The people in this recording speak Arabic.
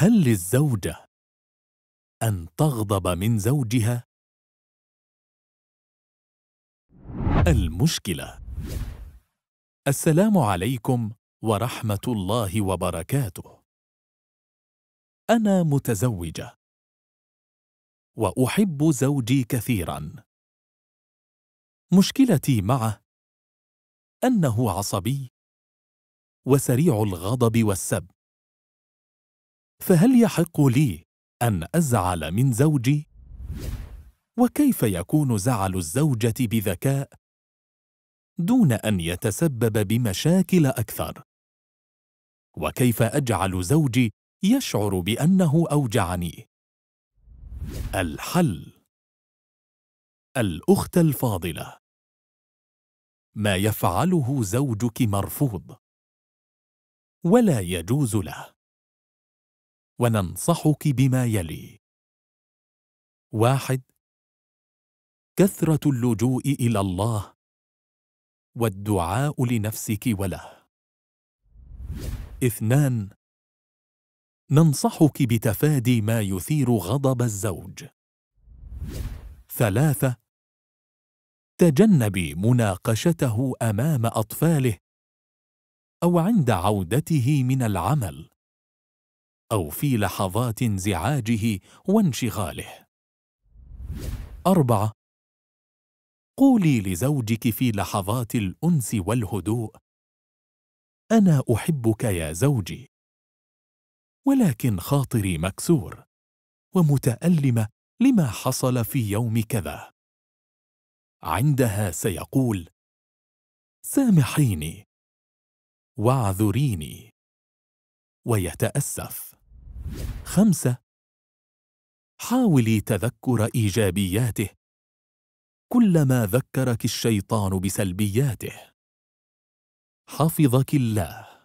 هل للزوجة أن تغضب من زوجها؟ المشكلة. السلام عليكم ورحمة الله وبركاته. أنا متزوجة وأحب زوجي كثيراً. مشكلتي معه أنه عصبي وسريع الغضب والسب، فهل يحق لي أن أزعل من زوجي؟ وكيف يكون زعل الزوجة بذكاء دون أن يتسبب بمشاكل أكثر؟ وكيف أجعل زوجي يشعر بأنه أوجعني؟ الحل. الأخت الفاضلة، ما يفعله زوجك مرفوض ولا يجوز له، وننصحك بما يلي: 1. كثرة اللجوء إلى الله والدعاء لنفسك وله. 2. ننصحك بتفادي ما يثير غضب الزوج. 3. تجنبي مناقشته أمام أطفاله أو عند عودته من العمل أو في لحظات انزعاجه وانشغاله. 4. قولي لزوجك في لحظات الأنس والهدوء: أنا أحبك يا زوجي، ولكن خاطري مكسور ومتألمة لما حصل في يوم كذا. عندها سيقول: سامحيني واعذريني، ويتأسف. 5. حاولي تذكر إيجابياته كلما ذكرك الشيطان بسلبياته. حفظك الله.